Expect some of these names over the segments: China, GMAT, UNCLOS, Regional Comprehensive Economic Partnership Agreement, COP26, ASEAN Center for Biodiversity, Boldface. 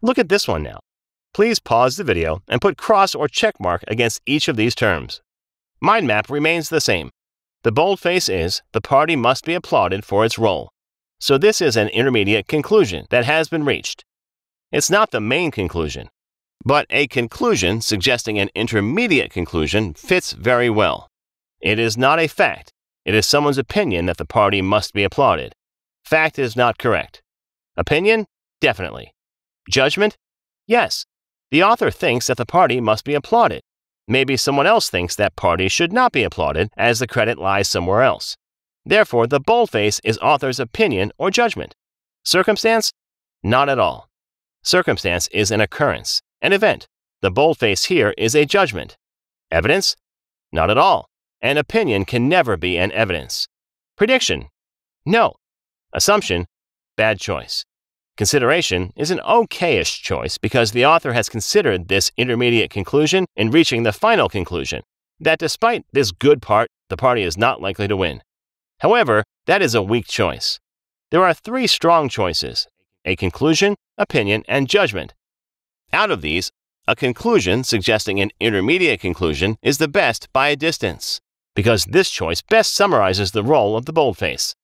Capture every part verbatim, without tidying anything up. Look at this one now. Please pause the video and put cross or check mark against each of these terms. Mind map remains the same. The boldface is, the party must be applauded for its role. So this is an intermediate conclusion that has been reached. It's not the main conclusion, but a conclusion suggesting an intermediate conclusion fits very well. It is not a fact. It is someone's opinion that the party must be applauded. Fact is not correct. Opinion? Definitely. Judgment? Yes. The author thinks that the party must be applauded. Maybe someone else thinks that party should not be applauded as the credit lies somewhere else. Therefore, the boldface is author's opinion or judgment. Circumstance? Not at all. Circumstance is an occurrence, an event. The boldface here is a judgment. Evidence? Not at all. An opinion can never be an evidence. Prediction? No. Assumption? Bad choice. Consideration is an okay-ish choice because the author has considered this intermediate conclusion in reaching the final conclusion, that despite this good part, the party is not likely to win. However, that is a weak choice. There are three strong choices, a conclusion, opinion, and judgment. Out of these, a conclusion suggesting an intermediate conclusion is the best by a distance, because this choice best summarizes the role of the boldface.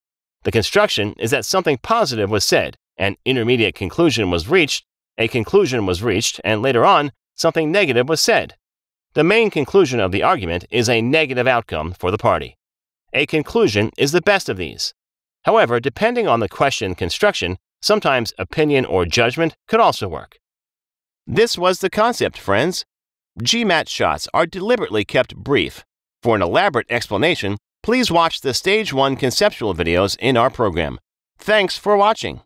The construction is that something positive was said, an intermediate conclusion was reached, a conclusion was reached, and later on, something negative was said. The main conclusion of the argument is a negative outcome for the party. A conclusion is the best of these. However, depending on the question construction, sometimes opinion or judgment could also work. This was the concept, friends. GMAT shots are deliberately kept brief. For an elaborate explanation, please watch the Stage one conceptual videos in our program. Thanks for watching.